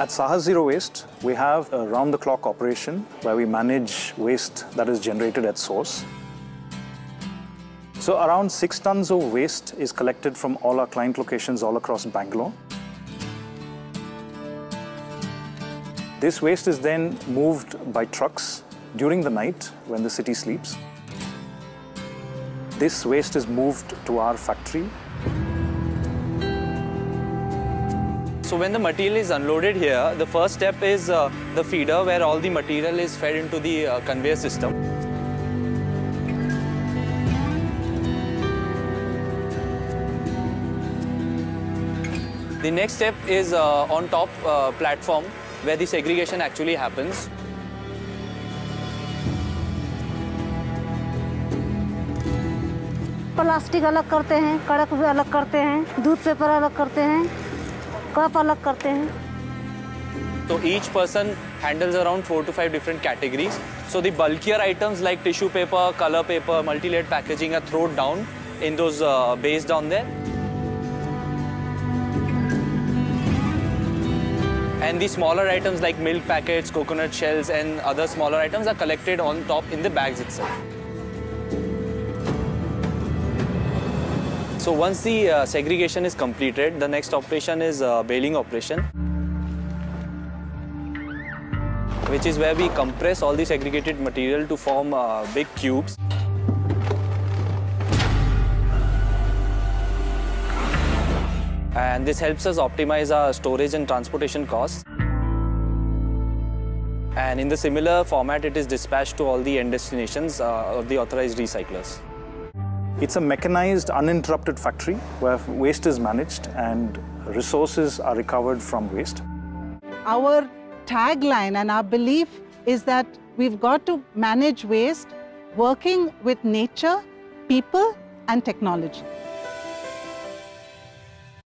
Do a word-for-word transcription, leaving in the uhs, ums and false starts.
At Saahas Zero Waste, we have a round-the-clock operation where we manage waste that is generated at source. So around six tons of waste is collected from all our client locations all across Bangalore. This waste is then moved by trucks during the night when the city sleeps. This waste is moved to our factory. So when the material is unloaded here, the first step is uh, the feeder where all the material is fed into the uh, conveyor system. The next step is uh, on top uh, platform where the segregation actually happens. Plastic अलग करते हैं, कड़क भी अलग करते हैं, दूध paper अलग करते हैं. So each person handles around four to five different categories. So the bulkier items like tissue paper, color paper, multi-layered packaging are thrown down in those uh, bays down there. And the smaller items like milk packets, coconut shells and other smaller items are collected on top in the bags itself. So once the uh, segregation is completed, the next operation is uh, baling operation, which is where we compress all the segregated material to form uh, big cubes. And this helps us optimize our storage and transportation costs. And in the similar format, it is dispatched to all the end destinations uh, of the authorized recyclers. It's a mechanized, uninterrupted factory where waste is managed and resources are recovered from waste. Our tagline and our belief is that we've got to manage waste working with nature, people, and technology.